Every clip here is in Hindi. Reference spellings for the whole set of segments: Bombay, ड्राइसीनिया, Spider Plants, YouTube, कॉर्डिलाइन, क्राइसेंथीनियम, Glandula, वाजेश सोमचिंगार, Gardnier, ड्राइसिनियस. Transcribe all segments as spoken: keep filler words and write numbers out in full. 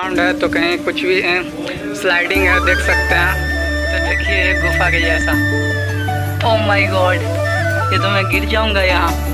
राउंड है तो कहीं कुछ भी स्लाइडिंग है, देख सकते हैं। तो देखिए एक गुफा के जैसा, ओ माय गॉड, ये तो मैं गिर जाऊंगा यहाँ।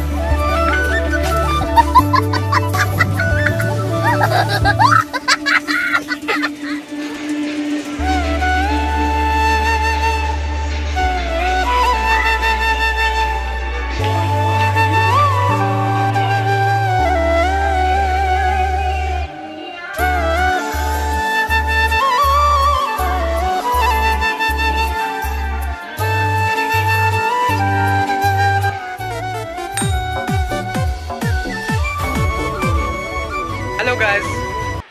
Hello guys,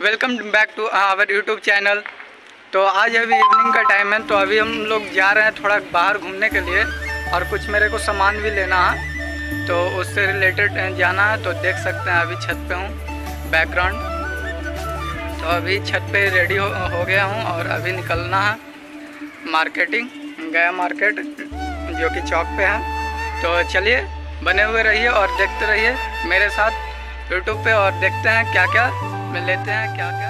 welcome back to our YouTube channel. तो आज अभी इवनिंग का टाइम है, तो अभी हम लोग जा रहे हैं थोड़ा बाहर घूमने के लिए, और कुछ मेरे को सामान भी लेना है तो उससे रिलेटेड जाना है। तो देख सकते हैं अभी छत पे हूँ बैकग्राउंड। तो अभी छत पे रेडी हो, हो गया हूँ और अभी निकलना है मार्केटिंग, गया मार्केट जो कि चौक पे है। तो चलिए बने हुए रहिए और देखते रहिए मेरे साथ यूट्यूब पे, और देखते हैं क्या क्या मिल लेते हैं क्या क्या।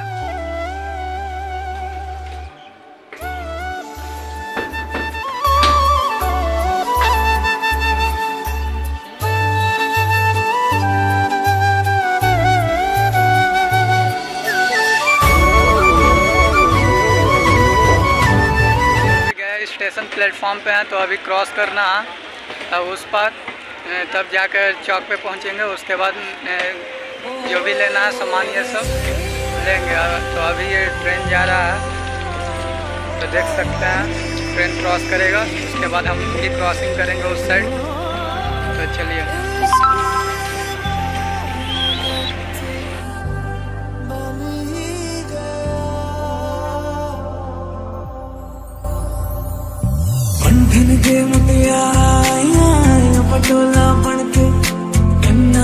गए स्टेशन प्लेटफॉर्म पे हैं, तो अभी क्रॉस करना है उस पार, तब जाकर चौक पे पहुंचेंगे। उसके बाद जो भी लेना है सामान ये सब लेंगे। तो अभी ये ट्रेन जा रहा है, तो देख सकते हैं ट्रेन क्रॉस करेगा, उसके बाद हम भी क्रॉसिंग करेंगे उस साइड। तो चलिए पटोला बनके गन्ना।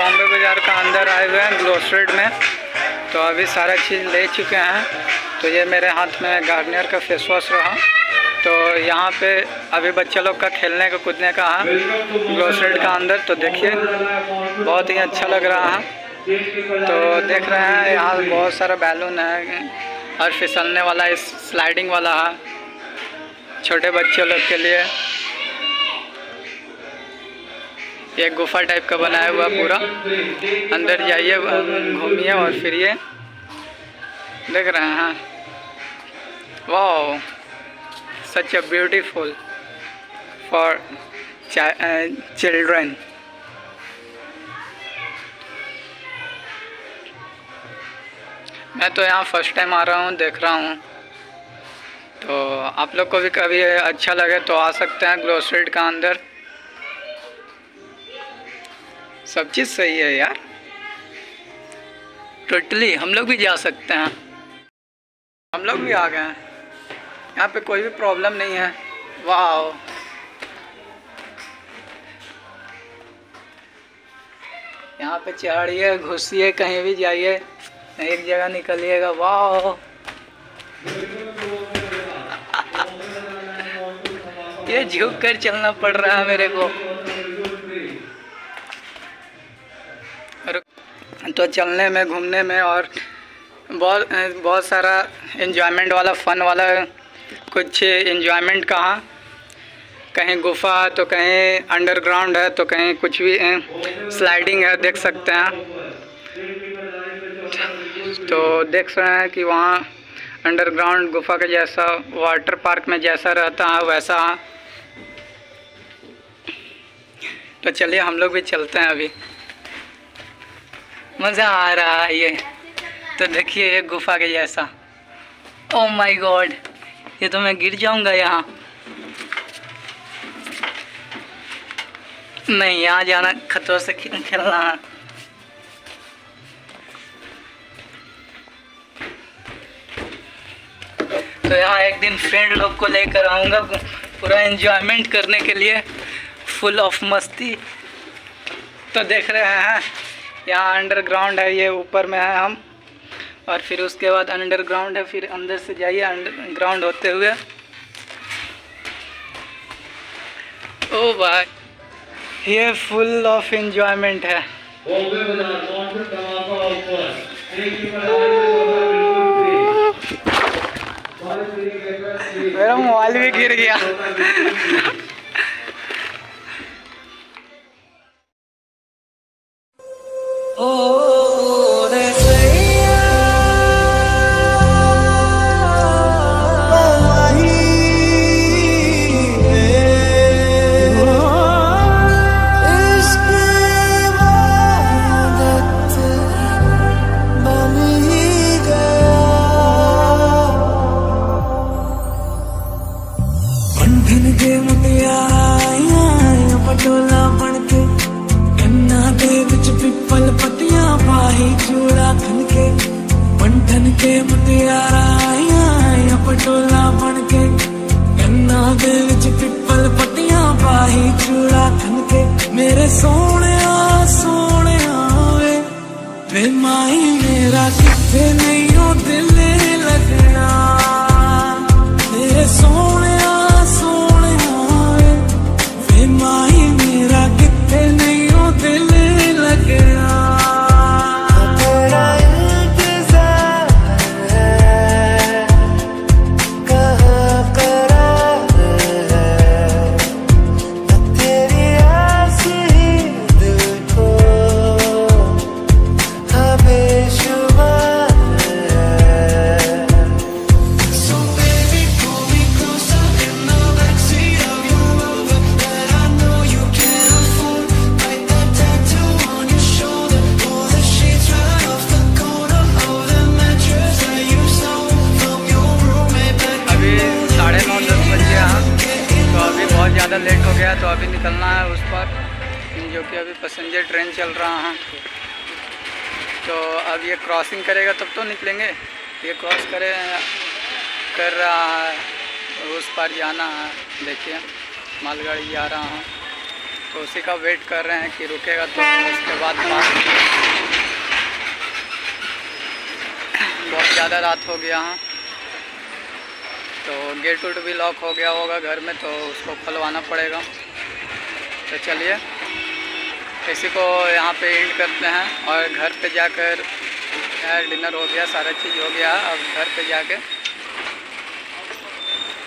बॉम्बे बाज़ार का अंदर आए हुए हैं ग्लोस्ट्रेड में, तो अभी सारा चीज़ ले चुके हैं। तो ये मेरे हाथ में गार्डनियर का फेस वॉश रहा, तो यहाँ पे अभी बच्चे लोग का खेलने का कूदने का है ग्रोसरेट का अंदर। तो देखिए बहुत ही अच्छा लग रहा है। तो देख रहे हैं यहाँ बहुत सारा बैलून है और फिसलने वाला इस स्लाइडिंग वाला है छोटे बच्चे लोग के लिए। ये गुफा टाइप का बनाया हुआ पूरा, अंदर जाइए घूमिए और फिरिए। देख रहे हैं वाह such a beautiful for children. मैं तो यहाँ फर्स्ट टाइम आ रहा हूँ, देख रहा हूँ। तो आप लोग को भी कभी अच्छा लगे तो आ सकते हैं ग्रोसरीड का अंदर। सब चीज़ सही है यार, टोटली हम लोग भी जा सकते हैं। हम लोग भी आ गए हैं, यहाँ पे कोई भी प्रॉब्लम नहीं है। वाओ यहाँ पे चढ़िए घुसिए कहीं भी जाइए, एक जगह निकलिएगा। वाओ ये झुक कर चलना पड़ रहा है मेरे को। तो चलने में घूमने में और बहुत बहुत सारा इन्जॉयमेंट वाला फन वाला कुछ इन्जॉयमेंट का, कहीं गुफा है तो कहीं अंडरग्राउंड है तो कहीं कुछ भी स्लाइडिंग है, देख सकते हैं। तो देख रहे हैं कि वहाँ अंडरग्राउंड गुफा के जैसा वाटर पार्क में जैसा रहता है वैसा। तो चलिए हम लोग भी चलते हैं, अभी मज़ा आ रहा है। ये तो देखिए ये गुफा के जैसा, ओह माय गॉड ये तो मैं गिर जाऊंगा यहाँ। नहीं यहाँ जाना खतरों से खेलना। तो यहाँ एक दिन फ्रेंड लोग को लेकर आऊँगा पूरा एंजॉयमेंट करने के लिए, फुल ऑफ मस्ती। तो देख रहे हैं यहाँ अंडरग्राउंड है, ये ऊपर में है हम, और फिर उसके बाद अंडरग्राउंड है, फिर अंदर से जाइए अंडरग्राउंड होते हुए। ओ भाई ये फुल ऑफ एंजॉयमेंट है। मेरा मोबाइल भी गिर गया। क्रॉसिंग करेगा तब तो निकलेंगे, ये क्रॉस करे कर रहा है, उस पार जाना है। देखिए मालगाड़ी जा रहा है तो उसी का वेट कर रहे हैं कि रुकेगा तो उसके बाद। बहुत ज़्यादा रात हो गया है। तो गेट वेट भी लॉक हो गया होगा घर में, तो उसको खुलवाना पड़ेगा। तो चलिए इसी को यहाँ पे एंड करते हैं और घर पे जाकर यार डिनर हो गया, सारा चीज़ हो गया, अब घर पे जाके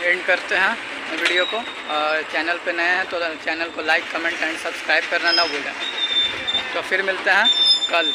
एंड करते हैं वीडियो को। और चैनल पे नए हैं तो चैनल को लाइक कमेंट एंड सब्सक्राइब करना ना भूलें। तो फिर मिलते हैं कल।